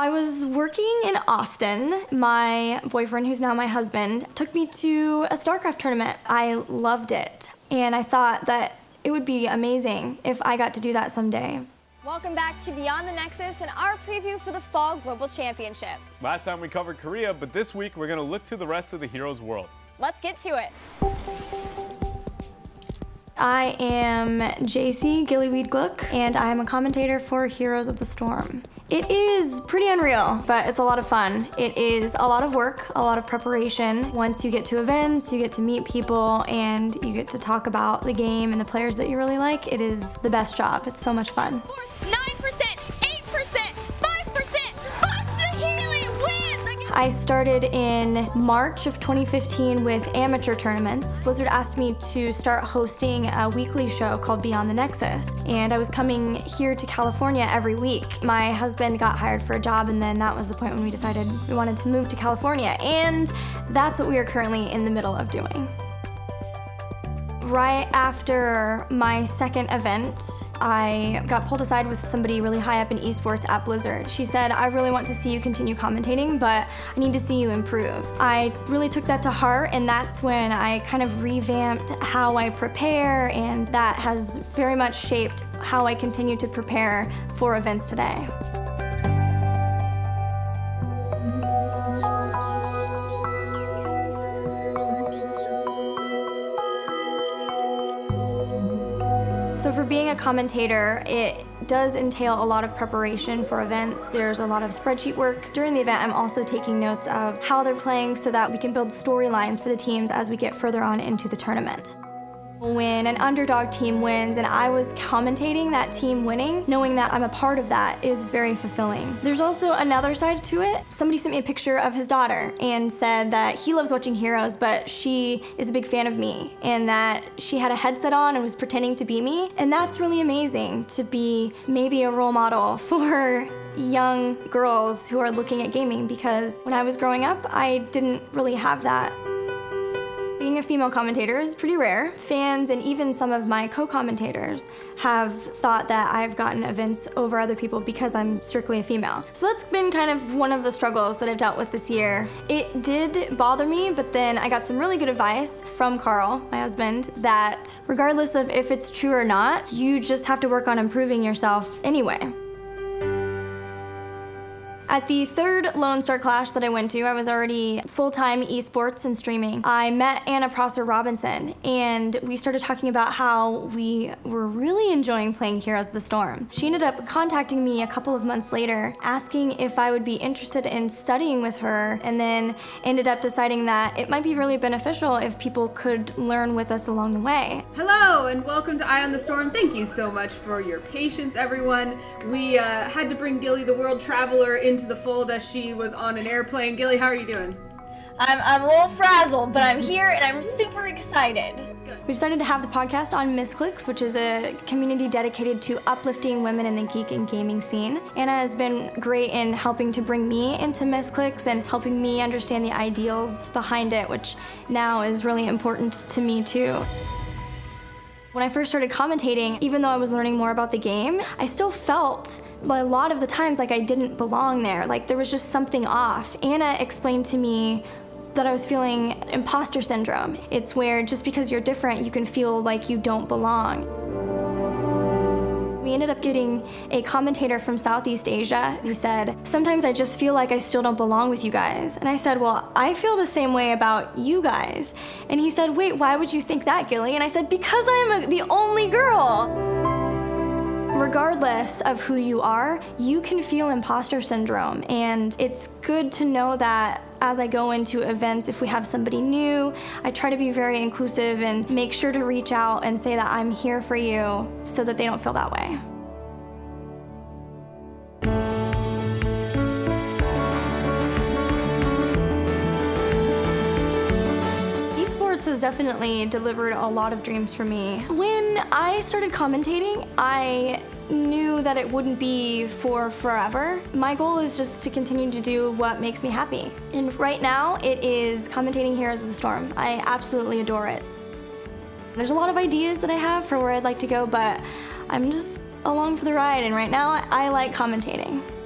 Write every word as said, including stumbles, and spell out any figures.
I was working in Austin. My boyfriend, who's now my husband, took me to a StarCraft tournament. I loved it, and I thought that it would be amazing if I got to do that someday. Welcome back to Beyond the Nexus and our preview for the Fall Global Championship. Last time we covered Korea, but this week we're going to look to the rest of the Heroes world. Let's get to it. I am J C Gillyweed Gluck, and I am a commentator for Heroes of the Storm. It is pretty unreal, but it's a lot of fun. It is a lot of work, a lot of preparation. Once you get to events, you get to meet people, and you get to talk about the game and the players that you really like. It is the best job. It's so much fun. I started in March of twenty fifteen with amateur tournaments. Blizzard asked me to start hosting a weekly show called Beyond the Nexus, and I was coming here to California every week. My husband got hired for a job, and then that was the point when we decided we wanted to move to California, and that's what we are currently in the middle of doing. Right after my second event, I got pulled aside with somebody really high up in esports at Blizzard. She said, I really want to see you continue commentating, but I need to see you improve. I really took that to heart, and that's when I kind of revamped how I prepare, and that has very much shaped how I continue to prepare for events today. So for being a commentator, it does entail a lot of preparation for events. There's a lot of spreadsheet work. During the event, I'm also taking notes of how they're playing so that we can build storylines for the teams as we get further on into the tournament. When an underdog team wins and I was commentating that team winning, knowing that I'm a part of that is very fulfilling. There's also another side to it. Somebody sent me a picture of his daughter and said that he loves watching Heroes, but she is a big fan of me, and that she had a headset on and was pretending to be me. And that's really amazing, to be maybe a role model for young girls who are looking at gaming, because when I was growing up, I didn't really have that. Being a female commentator is pretty rare. Fans and even some of my co-commentators have thought that I've gotten events over other people because I'm strictly a female. So that's been kind of one of the struggles that I've dealt with this year. It did bother me, but then I got some really good advice from Carl, my husband, that regardless of if it's true or not, you just have to work on improving yourself anyway. At the third Lone Star Clash that I went to, I was already full-time esports and streaming. I met Anna Prosser Robinson, and we started talking about how we were really enjoying playing Heroes of the Storm. She ended up contacting me a couple of months later, asking if I would be interested in studying with her, and then ended up deciding that it might be really beneficial if people could learn with us along the way. Hello, and welcome to Eye on the Storm. Thank you so much for your patience, everyone. We uh, had to bring Gilly the World Traveler into the fold as she was on an airplane. Gilly, how are you doing? I'm, I'm a little frazzled, but I'm here and I'm super excited. We decided to have the podcast on MissClicks, which is a community dedicated to uplifting women in the geek and gaming scene. Anna has been great in helping to bring me into MissClicks and helping me understand the ideals behind it, which now is really important to me too. When I first started commentating, even though I was learning more about the game, I still felt a lot of the times like I didn't belong there, like there was just something off. Anna explained to me that I was feeling imposter syndrome. It's where just because you're different, you can feel like you don't belong. We ended up getting a commentator from Southeast Asia who said, sometimes I just feel like I still don't belong with you guys. And I said, well, I feel the same way about you guys. And he said, wait, why would you think that, Gilly? And I said, because I'm a, the only girl. Regardless of who you are, you can feel imposter syndrome. And it's good to know that as I go into events, if we have somebody new, I try to be very inclusive and make sure to reach out and say that I'm here for you so that they don't feel that way. Has definitely delivered a lot of dreams for me. When I started commentating, I knew that it wouldn't be for forever. My goal is just to continue to do what makes me happy. And right now, it is commentating Heroes of the Storm. I absolutely adore it. There's a lot of ideas that I have for where I'd like to go, but I'm just along for the ride, and right now, I like commentating.